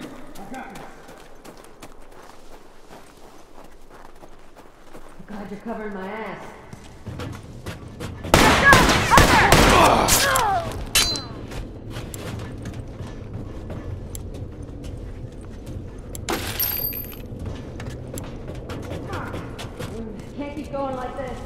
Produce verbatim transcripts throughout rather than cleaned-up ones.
free. I got this. God, you're covering my ass. Can't keep going like this.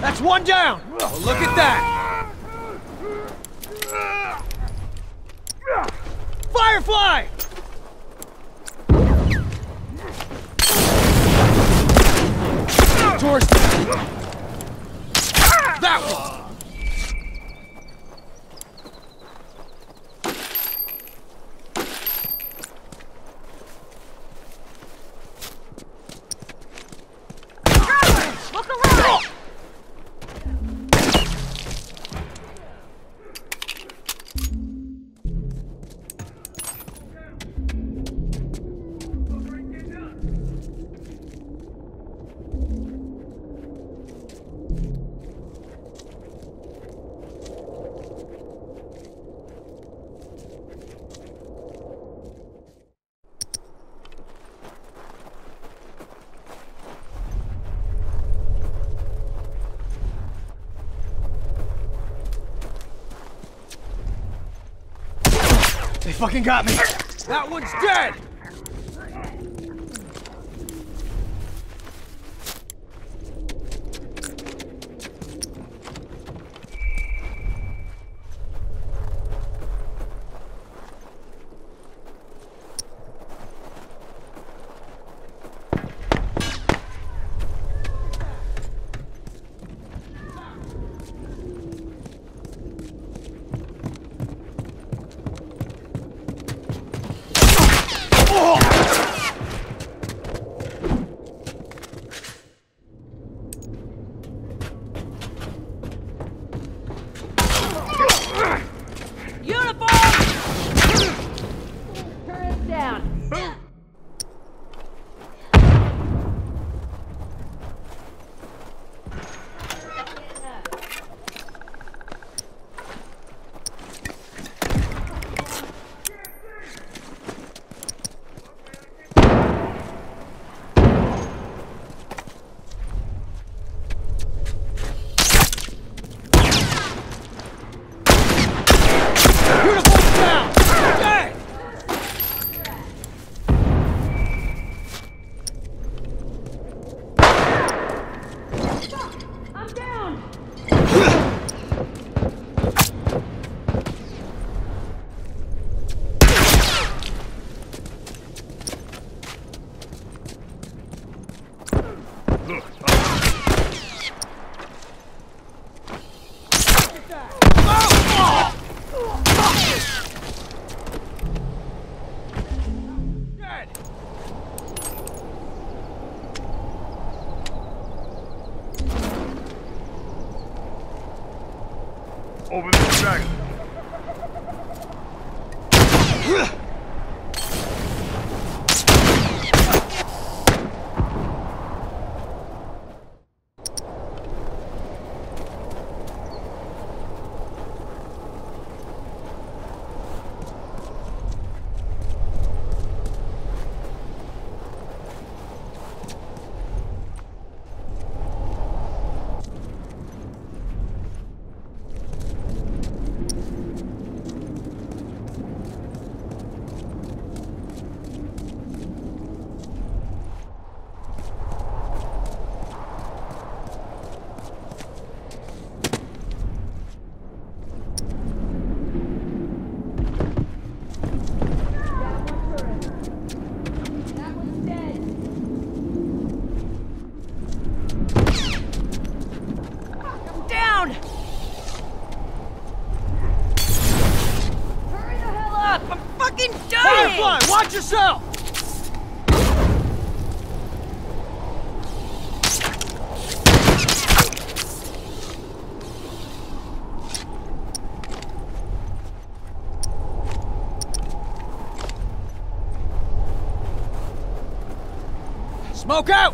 That's one down! Well, look at that! Firefly! Torso! That one! They fucking got me! That one's dead! Over this dragon. Smoke out!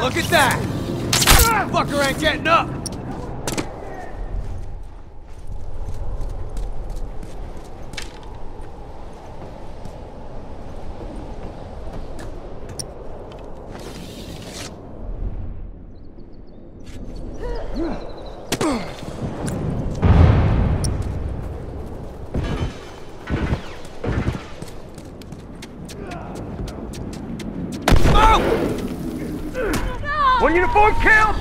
Look at that! Fucker ain't getting up! One uniform killed!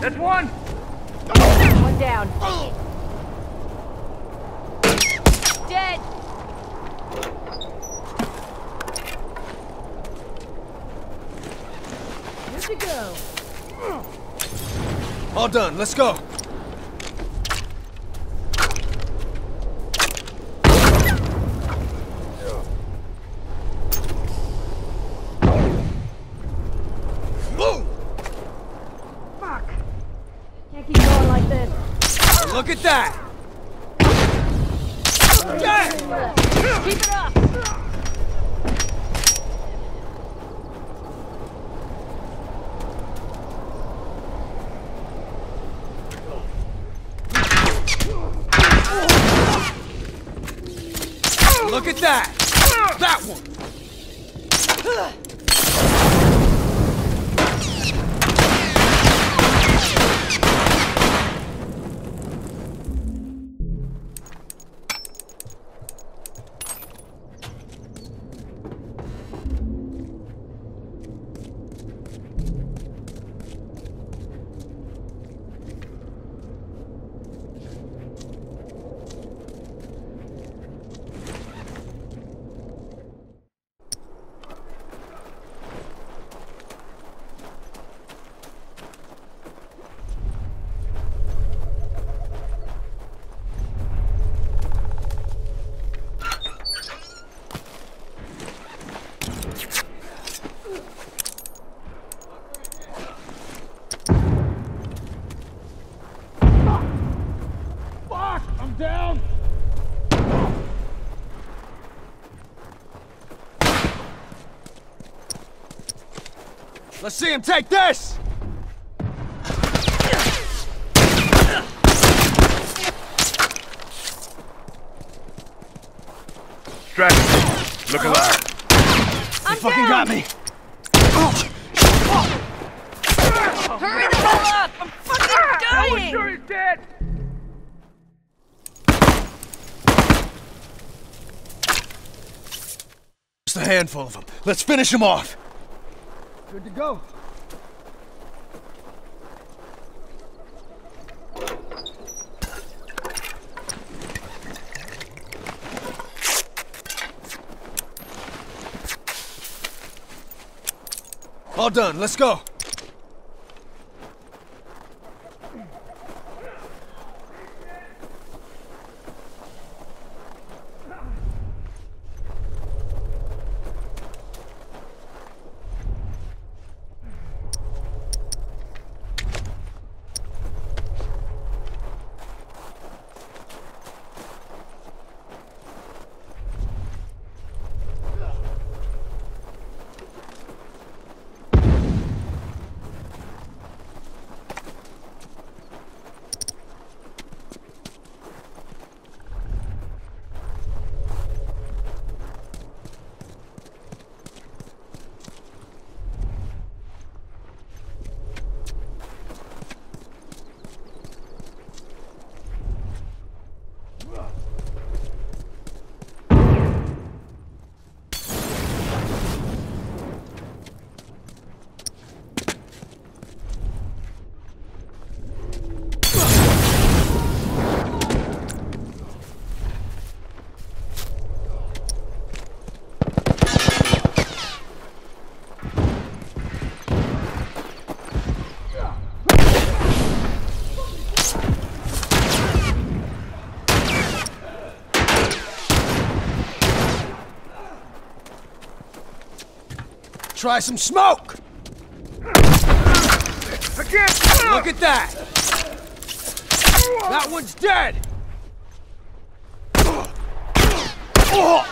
That's one! One down. Dead! Good to go. All done, let's go. Look at that! Yeah. Keep it up! Look at that! That one! Down! Let's see him take this! Strategy. Look alive. They fucking down. Got me! Oh. Oh. Oh. Hurry the hell up! I'm fucking dying! I'm sure he's dead! A handful of them. Let's finish them off. Good to go. All done. Let's go. Try some smoke! Again. Look at that! That one's dead! Oh!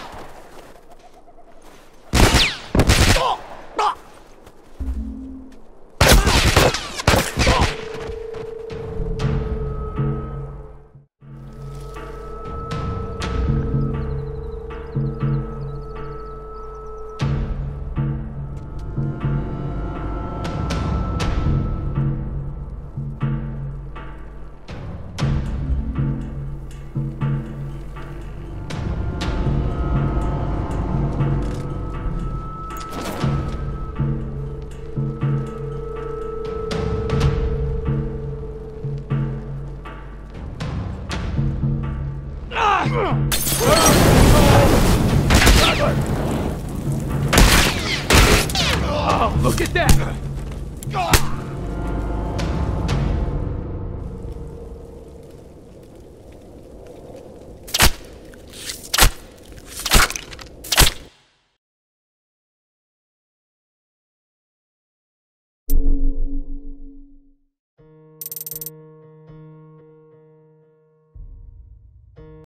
Look at that!